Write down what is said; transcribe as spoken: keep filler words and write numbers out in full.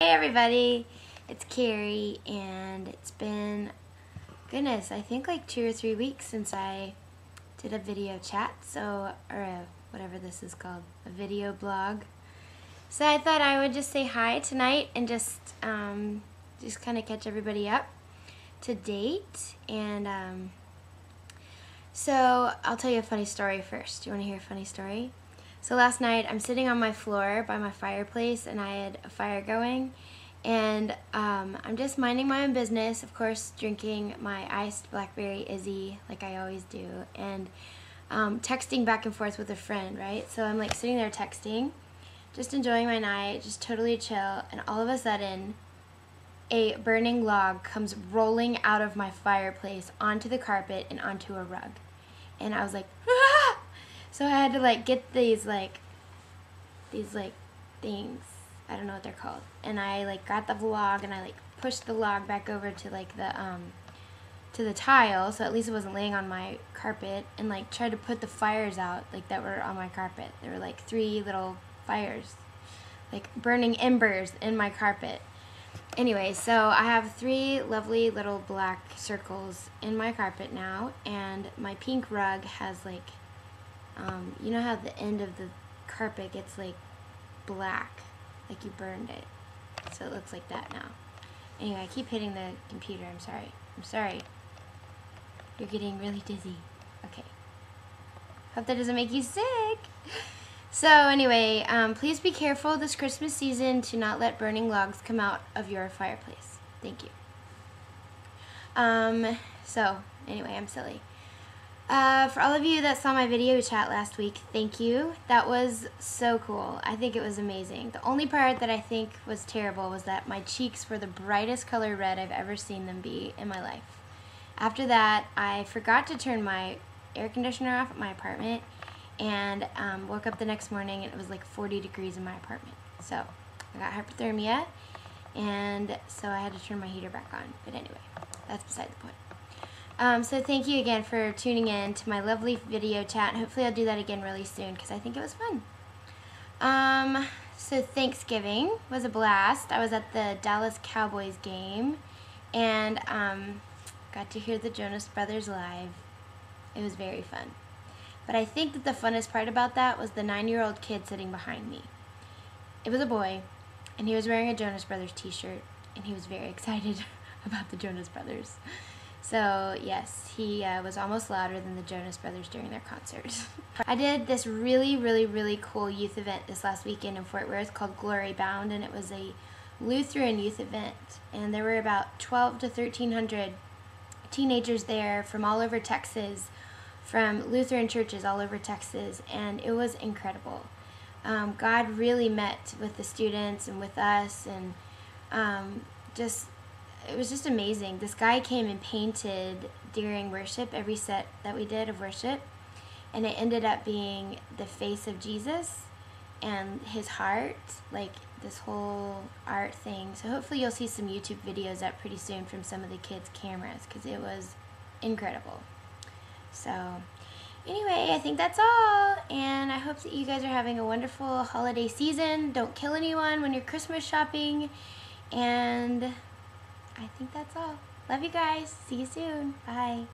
Hey everybody, it's Carrie, and it's been, goodness, I think like two or three weeks since I did a video chat, so, or a, whatever this is called, a video blog. So I thought I would just say hi tonight and just, um, just kind of catch everybody up to date, and um, so I'll tell you a funny story first. Do you want to hear a funny story? So last night, I'm sitting on my floor by my fireplace, and I had a fire going, and um, I'm just minding my own business, of course, drinking my iced Blackberry Izzy, like I always do, and um, texting back and forth with a friend, right? So I'm like sitting there texting, just enjoying my night, just totally chill, and all of a sudden, a burning log comes rolling out of my fireplace onto the carpet and onto a rug, and I was like, ah! So I had to like get these like, these like things, I don't know what they're called, and I like got the log and I like pushed the log back over to like the, um, to the tile, so at least it wasn't laying on my carpet, and like tried to put the fires out like that were on my carpet. There were like three little fires, like burning embers in my carpet. Anyway, so I have three lovely little black circles in my carpet now, and my pink rug has like, Um, you know how the end of the carpet gets like black, like you burned it, so it looks like that now. Anyway, I keep hitting the computer, I'm sorry, I'm sorry, you're getting really dizzy, okay, hope that doesn't make you sick. So anyway, um, please be careful this Christmas season to not let burning logs come out of your fireplace, thank you. Um, so anyway, I'm silly. Uh, for all of you that saw my video chat last week, thank you. That was so cool. I think it was amazing. The only part that I think was terrible was that my cheeks were the brightest color red I've ever seen them be in my life. After that, I forgot to turn my air conditioner off at my apartment, and um, woke up the next morning and it was like forty degrees in my apartment. So I got hypothermia, and so I had to turn my heater back on. But anyway, that's beside the point. Um, so thank you again for tuning in to my lovely video chat. Hopefully I'll do that again really soon because I think it was fun. Um, so Thanksgiving was a blast. I was at the Dallas Cowboys game, and um, got to hear the Jonas Brothers live. It was very fun. But I think that the funnest part about that was the nine-year-old kid sitting behind me. It was a boy, and he was wearing a Jonas Brothers t-shirt, and he was very excited about the Jonas Brothers. So yes, he uh, was almost louder than the Jonas Brothers during their concert. I did this really, really, really cool youth event this last weekend in Fort Worth called Glory Bound, and it was a Lutheran youth event. And there were about twelve to thirteen hundred teenagers there from all over Texas, from Lutheran churches all over Texas, and it was incredible. Um, God really met with the students and with us, and um, just, it was just amazing. This guy came and painted during worship, every set that we did of worship, and it ended up being the face of Jesus and his heart, like this whole art thing. So hopefully you'll see some YouTube videos up pretty soon from some of the kids' cameras, because it was incredible. So anyway, I think that's all, and I hope that you guys are having a wonderful holiday season. Don't kill anyone when you're Christmas shopping, and I think that's all. Love you guys. See you soon. Bye.